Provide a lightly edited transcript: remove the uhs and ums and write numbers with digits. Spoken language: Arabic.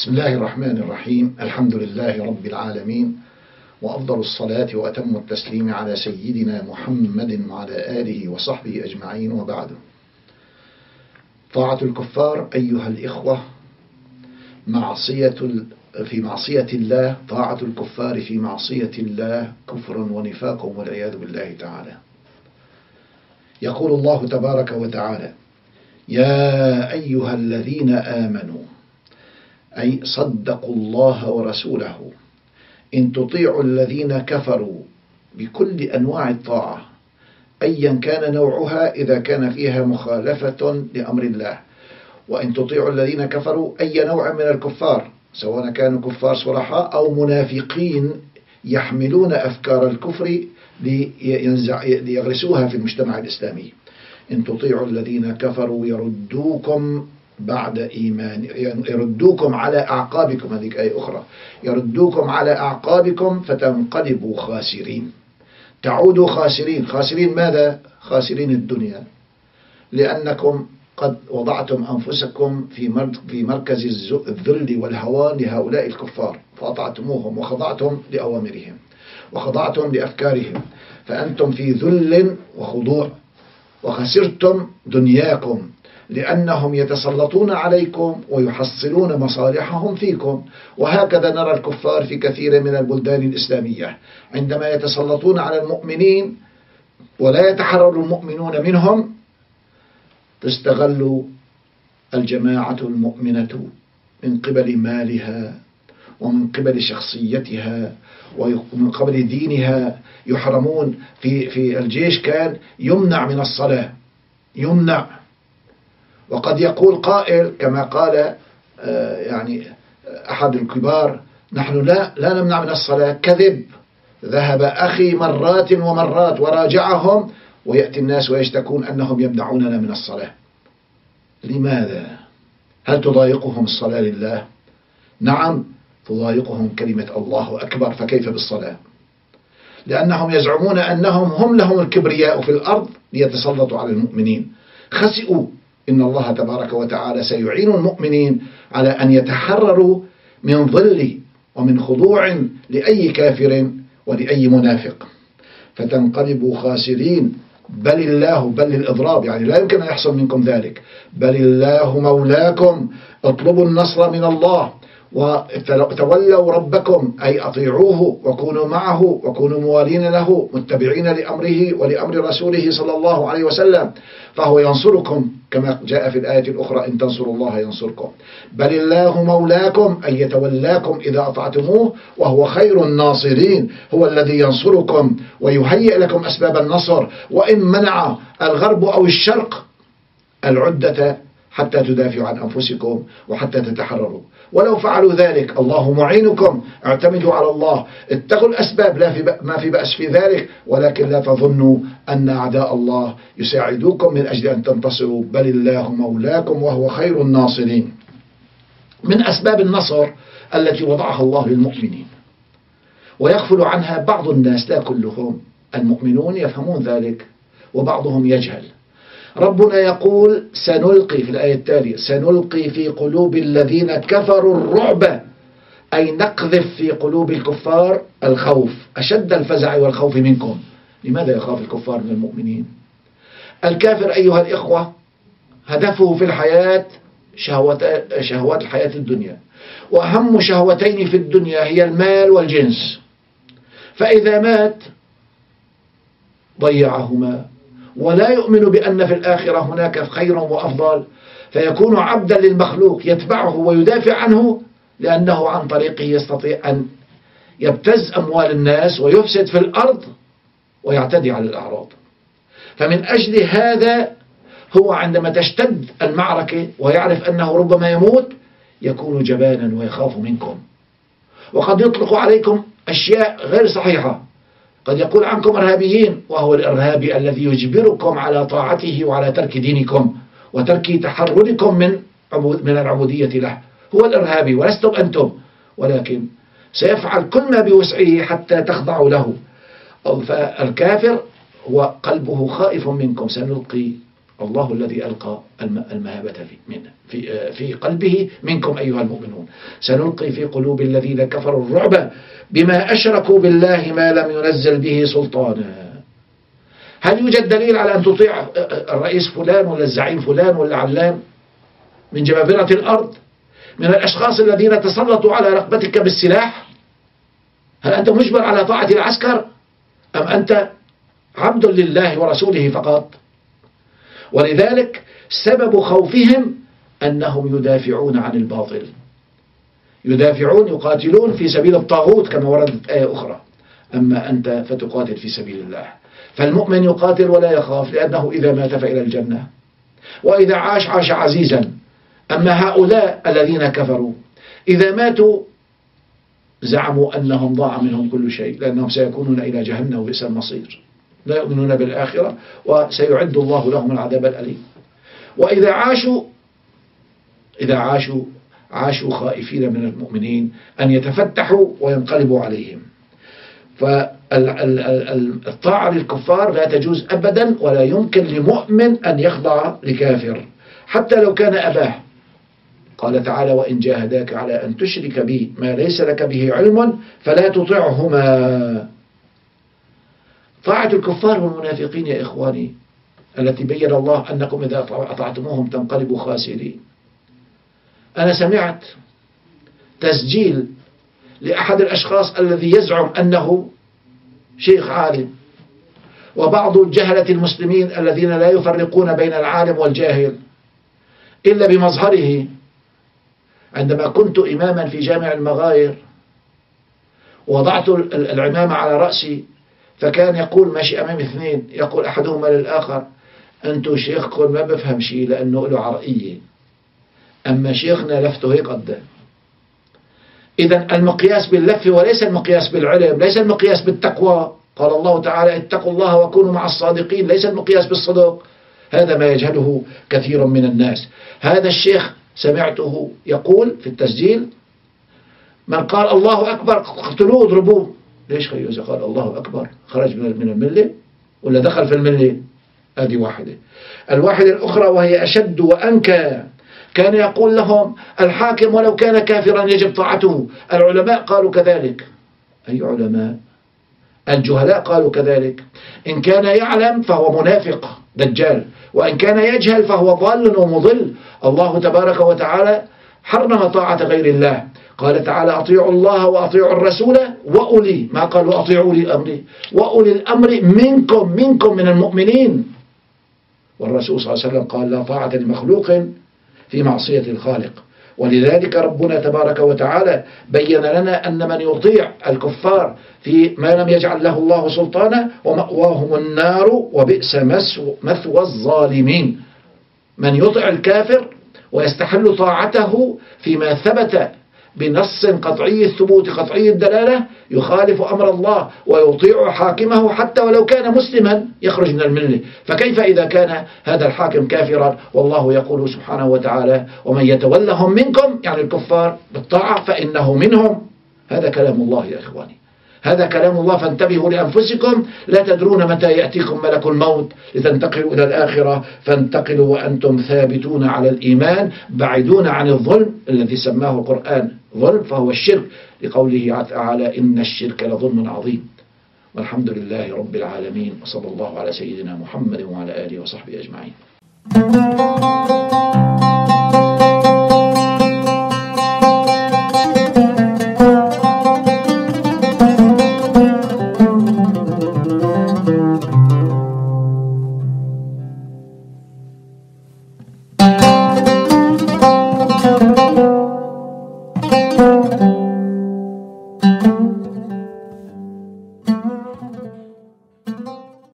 بسم الله الرحمن الرحيم. الحمد لله رب العالمين، وأفضل الصلاة وأتم التسليم على سيدنا محمد وعلى آله وصحبه أجمعين، وبعد. طاعة الكفار أيها الإخوة في معصية الله، طاعة الكفار في معصية الله كفر ونفاق والعياذ بالله تعالى. يقول الله تبارك وتعالى: يا أيها الذين آمنوا، أي صدقوا الله ورسوله، إن تطيعوا الذين كفروا بكل أنواع الطاعة أيا كان نوعها إذا كان فيها مخالفة لأمر الله، وإن تطيعوا الذين كفروا أي نوع من الكفار سواء كانوا كفار صرحاء أو منافقين يحملون أفكار الكفر ليغرسوها في المجتمع الإسلامي. إن تطيعوا الذين كفروا يردوكم بعد إيمان، يردوكم على أعقابكم، هذه آية أخرى، يردوكم على أعقابكم فتنقلبوا خاسرين، تعودوا خاسرين. خاسرين ماذا؟ خاسرين الدنيا، لأنكم قد وضعتم أنفسكم في مركز الذل والهوان لهؤلاء الكفار، فأطعتموهم وخضعتم لأوامرهم وخضعتم لأفكارهم، فأنتم في ذل وخضوع وخسرتم دنياكم، لأنهم يتسلطون عليكم ويحصلون مصالحهم فيكم. وهكذا نرى الكفار في كثير من البلدان الإسلامية، عندما يتسلطون على المؤمنين ولا يتحرر المؤمنون منهم، تستغل الجماعة المؤمنة من قبل مالها ومن قبل شخصيتها ومن قبل دينها. يحرمون في الجيش، كان يمنع من الصلاة، يمنع. وقد يقول قائل كما قال يعني أحد الكبار: نحن لا نمنع من الصلاة. كذب. ذهب أخي مرات ومرات وراجعهم، ويأتي الناس ويشتكون أنهم يمنعوننا من الصلاة. لماذا؟ هل تضايقهم الصلاة لله؟ نعم، تضايقهم كلمة الله أكبر، فكيف بالصلاة؟ لأنهم يزعمون أنهم هم لهم الكبرياء في الأرض ليتسلطوا على المؤمنين. خسئوا. إن الله تبارك وتعالى سيعين المؤمنين على أن يتحرروا من ظل ومن خضوع لأي كافر ولأي منافق، فتنقلبوا خاسرين. بل الله، بل الإضراب، يعني لا يمكن أن يحصل منكم ذلك. بل الله مولاكم، اطلبوا النصر من الله، وتولوا ربكم أي أطيعوه وكونوا معه وكونوا موالين له متبعين لأمره ولأمر رسوله صلى الله عليه وسلم، فهو ينصركم كما جاء في الآية الأخرى: إن تنصروا الله ينصركم. بل الله مولاكم أي يتولاكم إذا أطعتموه، وهو خير الناصرين، هو الذي ينصركم ويهيئ لكم أسباب النصر. وإن منع الغرب أو الشرق العدة حتى تدافعوا عن أنفسكم وحتى تتحرروا، ولو فعلوا ذلك الله معينكم. اعتمدوا على الله، اتقوا الأسباب، ما في بأس في ذلك، ولكن لا تظنوا أن أعداء الله يساعدوكم من أجل أن تنتصروا. بل الله مولاكم وهو خير الناصرين. من أسباب النصر التي وضعها الله للمؤمنين ويغفل عنها بعض الناس، لا كلهم، المؤمنون يفهمون ذلك وبعضهم يجهل. ربنا يقول: سنلقي، في الآية التالية: سنلقي في قلوب الذين كفروا الرعب، أي نقذف في قلوب الكفار الخوف، أشد الفزع والخوف منكم. لماذا يخاف الكفار من المؤمنين؟ الكافر أيها الإخوة هدفه في الحياة شهوات الحياة الدنيا، وأهم شهوتين في الدنيا هي المال والجنس، فإذا مات ضيعهما ولا يؤمن بأن في الآخرة هناك خير وأفضل، فيكون عبدا للمخلوق يتبعه ويدافع عنه، لأنه عن طريقه يستطيع أن يبتز أموال الناس ويفسد في الأرض ويعتدي على الأعراض. فمن أجل هذا هو عندما تشتد المعركة ويعرف أنه ربما يموت يكون جبانا ويخاف منكم، وقد يطلق عليكم أشياء غير صحيحة، قد يقول عنكم إرهابيين، وهو الإرهابي الذي يجبركم على طاعته وعلى ترك دينكم وترك تحرركم من العبودية له، هو الإرهابي ولستم أنتم، ولكن سيفعل كل ما بوسعه حتى تخضعوا له. فالكافر هو قلبه خائف منكم. سنلقي والله الذي ألقى المهابة في قلبه منكم أيها المؤمنون. سنلقي في قلوب الذين كفروا الرعب بما أشركوا بالله ما لم ينزل به سلطانا. هل يوجد دليل على أن تطيع الرئيس فلان ولا الزعيم فلان ولا علان من جبابرة الأرض، من الأشخاص الذين تسلطوا على رقبتك بالسلاح؟ هل أنت مجبر على طاعة العسكر أم أنت عبد لله ورسوله فقط؟ ولذلك سبب خوفهم أنهم يدافعون عن الباطل، يدافعون يقاتلون في سبيل الطاغوت كما وردت آية أخرى. أما أنت فتقاتل في سبيل الله. فالمؤمن يقاتل ولا يخاف، لأنه إذا مات فإلى الجنة، وإذا عاش عاش عزيزا. أما هؤلاء الذين كفروا إذا ماتوا زعموا أنهم ضاع منهم كل شيء، لأنهم سيكونون إلى جهنم وبئس المصير، لا يؤمنون بالآخرة وسيعد الله لهم العذاب الأليم. وإذا عاشوا خائفين من المؤمنين أن يتفتحوا وينقلبوا عليهم. فالطاعة للكفار لا تجوز أبدا، ولا يمكن لمؤمن أن يخضع لكافر حتى لو كان أباه. قال تعالى: وإن جاهداك على أن تشرك بي ما ليس لك به علم فلا تطعهما. طاعة الكفار والمنافقين يا إخواني التي بين الله أنكم إذا أطعتموهم تنقلبوا خاسرين. أنا سمعت تسجيل لأحد الأشخاص الذي يزعم أنه شيخ عالم، وبعض الجهلة المسلمين الذين لا يفرقون بين العالم والجاهل إلا بمظهره. عندما كنت إماما في جامع المغاير وضعت العمامة على رأسي، فكان يقول ماشي أمام اثنين، يقول أحدهما للآخر: أنتو شيخكم ما بفهم شي لأنه له عرقية، أما شيخنا لفته هيك قد. إذا المقياس باللف وليس المقياس بالعلم، ليس المقياس بالتقوى. قال الله تعالى: اتقوا الله وكونوا مع الصادقين. ليس المقياس بالصدق، هذا ما يجهله كثير من الناس. هذا الشيخ سمعته يقول في التسجيل: من قال الله أكبر قتلوه واضربوه. ليش خيو؟ إذا قال الله أكبر خرج من الملة ولا دخل في الملة؟ هذه واحدة. الواحدة الأخرى وهي أشد وأنكى، كان يقول لهم: الحاكم ولو كان كافرا يجب طاعته. العلماء قالوا كذلك. أي علماء؟ الجهلاء قالوا كذلك. إن كان يعلم فهو منافق دجال، وإن كان يجهل فهو ضال ومضل. الله تبارك وتعالى حرم طاعة غير الله. قال تعالى: أطيعوا الله وأطيعوا الرسول وأولي، ما قالوا أطيعوا لي أمري، وأولي الأمر منكم من المؤمنين. والرسول صلى الله عليه وسلم قال: لا طاعة لمخلوق في معصية الخالق. ولذلك ربنا تبارك وتعالى بين لنا أن من يطيع الكفار في ما لم يجعل له الله سلطانا ومأواهم النار وبئس مثوى الظالمين. من يطع الكافر ويستحل طاعته فيما ثبت بنص قطعي الثبوت قطعي الدلالة يخالف أمر الله ويطيع حاكمه حتى ولو كان مسلما يخرج من الملة. فكيف إذا كان هذا الحاكم كافرا؟ والله يقول سبحانه وتعالى: ومن يتولهم منكم، يعني الكفار، بالطاعة فإنه منهم. هذا كلام الله يا إخواني، هذا كلام الله، فانتبهوا لأنفسكم. لا تدرون متى يأتيكم ملك الموت لتنتقلوا إلى الآخرة، فانتقلوا وأنتم ثابتون على الإيمان بعيدون عن الظلم الذي سماه القرآن ظلم، فهو الشرك، لقوله تعالى: إن الشرك لظلم عظيم. والحمد لله رب العالمين، وصلى الله على سيدنا محمد وعلى آله وصحبه أجمعين.